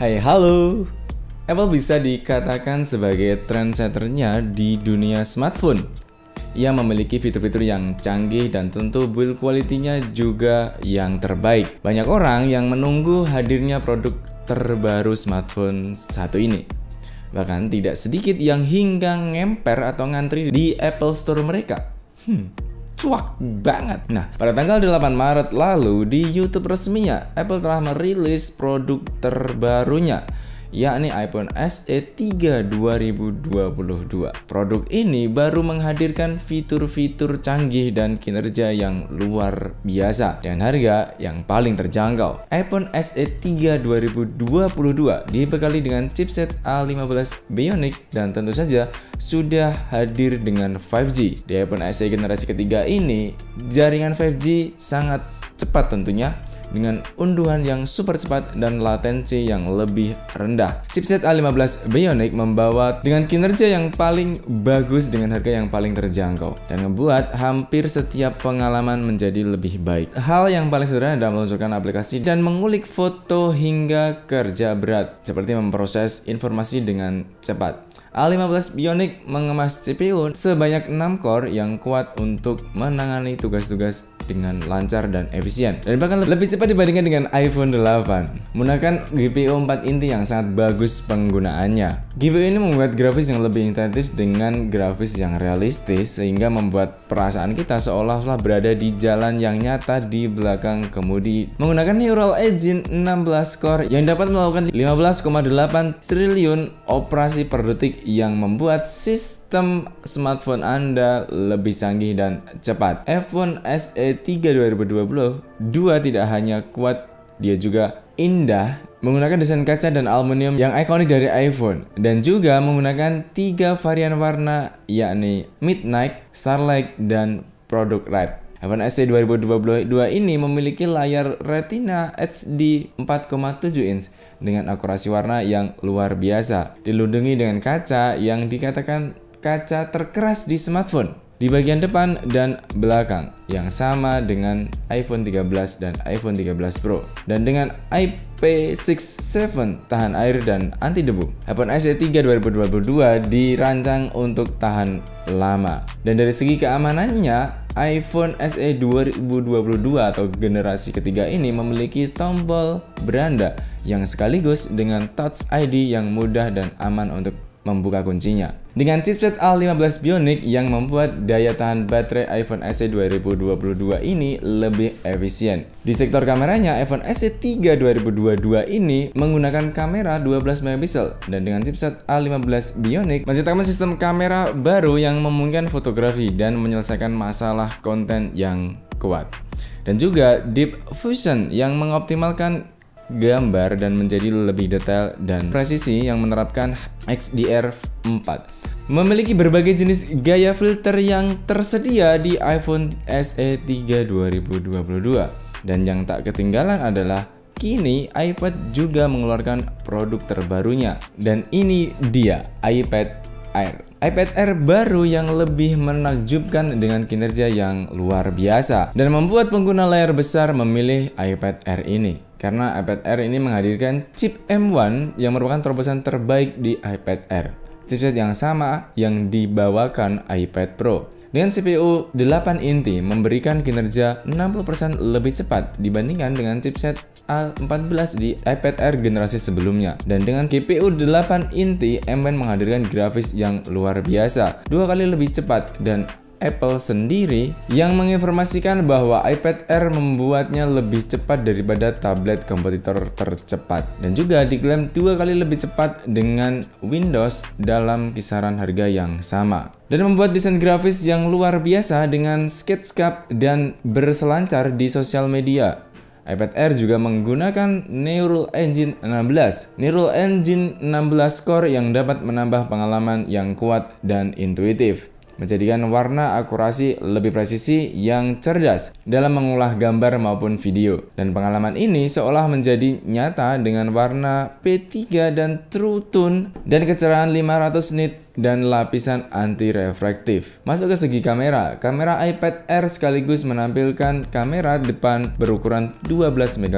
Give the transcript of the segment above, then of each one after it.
Hai, halo. Apple bisa dikatakan sebagai trendsetternya di dunia smartphone. Ia memiliki fitur-fitur yang canggih dan tentu build quality-nya juga yang terbaik. Banyak orang yang menunggu hadirnya produk terbaru smartphone satu ini. Bahkan tidak sedikit yang hingga ngemper atau ngantri di Apple Store mereka. Cuak banget. Nah, pada tanggal 8 Maret lalu di YouTube resminya, Apple telah merilis produk terbarunya, yakni iPhone SE 3 2022. Produk ini baru menghadirkan fitur-fitur canggih dan kinerja yang luar biasa dengan harga yang paling terjangkau. iPhone SE 3 2022 dibekali dengan chipset A15 Bionic dan tentu saja sudah hadir dengan 5G. Di iPhone SE generasi ketiga ini, jaringan 5G sangat cepat tentunya, dengan unduhan yang super cepat dan latensi yang lebih rendah. Chipset A15 Bionic membawa dengan kinerja yang paling bagus dengan harga yang paling terjangkau dan membuat hampir setiap pengalaman menjadi lebih baik. Hal yang paling sederhana adalah meluncurkan aplikasi dan mengulik foto hingga kerja berat, seperti memproses informasi dengan cepat. A15 Bionic mengemas CPU sebanyak 6 core yang kuat untuk menangani tugas-tugas dengan lancar dan efisien, dan bahkan lebih cepat dibandingkan dengan iPhone 8. Menggunakan GPU 4 inti yang sangat bagus penggunaannya. GPU ini membuat grafis yang lebih interaktif dengan grafis yang realistis, sehingga membuat perasaan kita seolah-olah berada di jalan yang nyata di belakang kemudi. Menggunakan Neural Engine 16 core yang dapat melakukan 15,8 triliun operasi per detik, yang membuat sistem smartphone Anda lebih canggih dan cepat. iPhone SE 3 2022 tidak hanya kuat, dia juga indah, menggunakan desain kaca dan aluminium yang ikonik dari iPhone, dan juga menggunakan 3 varian warna, yakni Midnight, Starlight, dan Product Red. iPhone SE 2022 ini memiliki layar Retina HD 4,7 inch dengan akurasi warna yang luar biasa, dilindungi dengan kaca yang dikatakan kaca terkeras di smartphone di bagian depan dan belakang, yang sama dengan iPhone 13 dan iPhone 13 Pro, dan dengan IP67 tahan air dan anti debu. iPhone SE 3 2022 dirancang untuk tahan lama, dan dari segi keamanannya, iPhone SE 2022 atau generasi ketiga ini memiliki tombol beranda yang sekaligus dengan Touch ID yang mudah dan aman untuk membuka kuncinya. Dengan chipset A15 Bionic yang membuat daya tahan baterai iPhone SE 2022 ini lebih efisien. Di sektor kameranya, iPhone SE 3 2022 ini menggunakan kamera 12 MP dan dengan chipset A15 Bionic menciptakan sistem kamera baru yang memungkinkan fotografi dan menyelesaikan masalah konten yang kuat. Dan juga Deep Fusion yang mengoptimalkan gambar dan menjadi lebih detail dan presisi, yang menerapkan XDR4. Memiliki berbagai jenis gaya filter yang tersedia di iPhone SE 3 2022. Dan yang tak ketinggalan adalah kini iPad juga mengeluarkan produk terbarunya, dan ini dia iPad Air. iPad Air baru yang lebih menakjubkan dengan kinerja yang luar biasa dan membuat pengguna layar besar memilih iPad Air ini. Karena iPad Air ini menghadirkan chip M1 yang merupakan terobosan terbaik di iPad Air. Chipset yang sama yang dibawakan iPad Pro. Dengan CPU 8 inti memberikan kinerja 60% lebih cepat dibandingkan dengan chipset A14 di iPad Air generasi sebelumnya. Dan dengan GPU 8 inti, M1 menghadirkan grafis yang luar biasa, 2 kali lebih cepat, dan Apple sendiri yang menginformasikan bahwa iPad Air membuatnya lebih cepat daripada tablet kompetitor tercepat, dan juga diklaim 2 kali lebih cepat dengan Windows dalam kisaran harga yang sama, dan membuat desain grafis yang luar biasa dengan SketchUp dan berselancar di sosial media. iPad Air juga menggunakan Neural Engine 16. Neural Engine 16 core yang dapat menambah pengalaman yang kuat dan intuitif, menjadikan warna akurasi lebih presisi yang cerdas dalam mengolah gambar maupun video. Dan pengalaman ini seolah menjadi nyata dengan warna P3 dan True Tone dan kecerahan 500 nit dan lapisan anti-refraktif. Masuk ke segi kamera. Kamera iPad Air sekaligus menampilkan kamera depan berukuran 12 MP.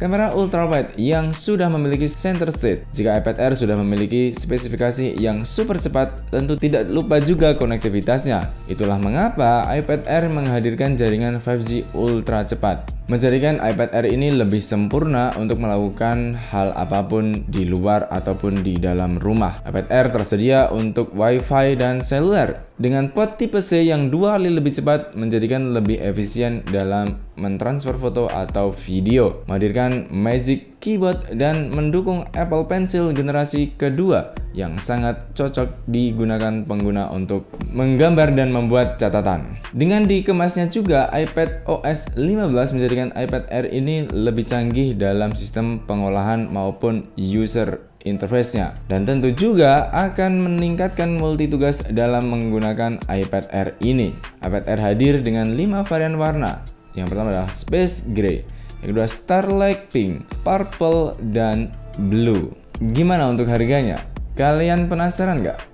Kamera ultrawide yang sudah memiliki center stage. Jika iPad Air sudah memiliki spesifikasi yang super cepat, tentu tidak lupa juga konektivitasnya. Itulah mengapa iPad Air menghadirkan jaringan 5G ultra cepat, menjadikan iPad Air ini lebih sempurna untuk melakukan hal apapun di luar ataupun di dalam rumah. iPad Air tersedia untuk Wi-Fi dan seluler dengan port tipe C yang 2 kali lebih cepat, menjadikan lebih efisien dalam mentransfer foto atau video, menghadirkan Magic Keyboard dan mendukung Apple Pencil generasi kedua yang sangat cocok digunakan pengguna untuk menggambar dan membuat catatan. Dengan dikemasnya juga iPad OS 15 menjadikan iPad Air ini lebih canggih dalam sistem pengolahan maupun user interface-nya, dan tentu juga akan meningkatkan multitugas dalam menggunakan iPad Air ini. iPad Air hadir dengan 5 varian warna. Yang pertama adalah Space Gray, yang kedua Starlight Pink, Purple, dan Blue. Gimana untuk harganya? Kalian penasaran nggak?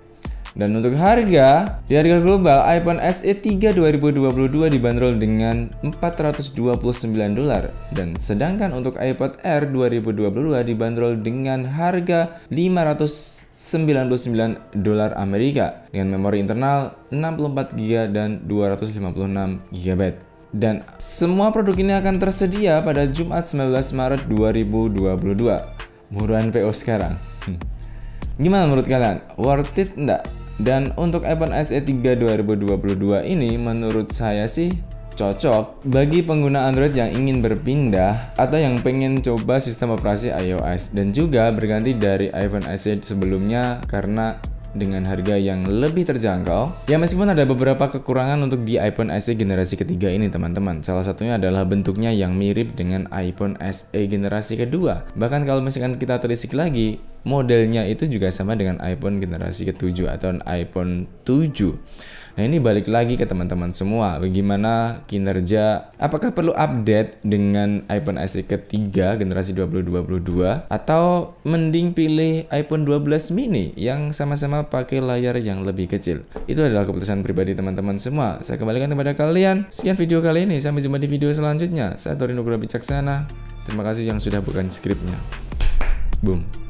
Dan untuk harga, di harga global iPhone SE 3 2022 dibanderol dengan $429 dan sedangkan untuk iPad Air 2022 dibanderol dengan harga $599 Amerika dengan memori internal 64 GB dan 256 GB. Dan semua produk ini akan tersedia pada Jumat 19 Maret 2022. Buruan PO sekarang. Gimana menurut kalian? Worth it enggak? Dan untuk iPhone SE 3 2022 ini menurut saya sih cocok bagi pengguna Android yang ingin berpindah atau yang pengen coba sistem operasi iOS dan juga berganti dari iPhone SE sebelumnya karena dengan harga yang lebih terjangkau. Ya meskipun ada beberapa kekurangan untuk di iPhone SE generasi ketiga ini teman-teman. Salah satunya adalah bentuknya yang mirip dengan iPhone SE generasi kedua. Bahkan kalau misalkan kita telisik lagi, modelnya itu juga sama dengan iPhone generasi ke-7 atau iPhone 7. Nah ini balik lagi ke teman-teman semua, bagaimana kinerja, apakah perlu update dengan iPhone SE ketiga generasi 2022 atau mending pilih iPhone 12 mini yang sama-sama pakai layar yang lebih kecil. Itu adalah keputusan pribadi teman-teman semua. Saya kembalikan kepada kalian. Sekian video kali ini. Sampai jumpa di video selanjutnya. Saya Torino Kura Bicaksana. Terima kasih yang sudah bukan skripnya. Boom.